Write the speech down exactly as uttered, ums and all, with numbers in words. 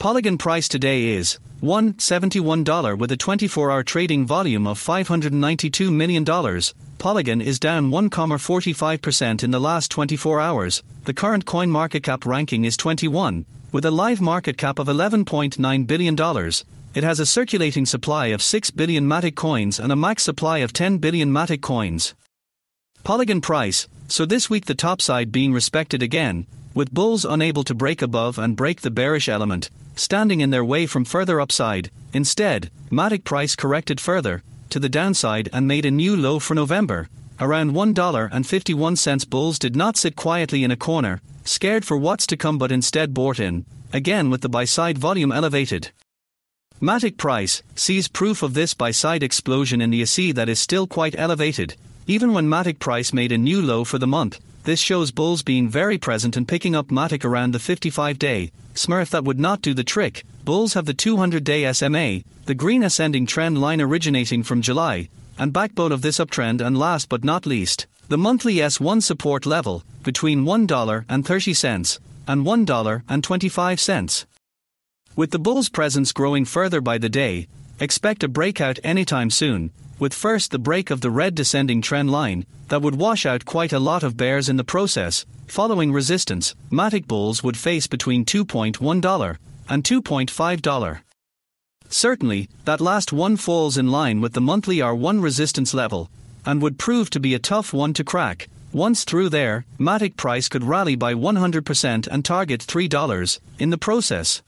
Polygon price today is one dollar and seventy-one cents with a twenty-four hour trading volume of five hundred ninety-two million dollars. Polygon is down one point four five percent in the last twenty-four hours. The current coin market cap ranking is twenty-one, with a live market cap of eleven point nine billion dollars. It has a circulating supply of six billion MATIC coins and a max supply of ten billion MATIC coins. Polygon price, so this week the top side being respected again, with bulls unable to break above and break the bearish element, standing in their way from further upside. Instead, MATIC price corrected further, to the downside and made a new low for November, around one dollar and fifty-one cents. Bulls did not sit quietly in a corner, scared for what's to come, but instead bought in, again with the buy-side volume elevated. MATIC price sees proof of this buy-side explosion in the S M A that is still quite elevated, even when MATIC price made a new low for the month. This shows bulls being very present and picking up MATIC around the fifty-five day, Smurf that would not do the trick. Bulls have the two hundred day S M A, the green ascending trend line originating from July, and backbone of this uptrend, and last but not least, the monthly S one support level, between one dollar and thirty cents and one dollar and twenty-five cents. With the bulls' presence growing further by the day, expect a breakout anytime soon, with first the break of the red descending trend line, that would wash out quite a lot of bears in the process. Following resistance, MATIC bulls would face between two point one and two point five dollars. Certainly, that last one falls in line with the monthly R one resistance level, and would prove to be a tough one to crack. Once through there, MATIC price could rally by one hundred percent and target three dollars, in the process.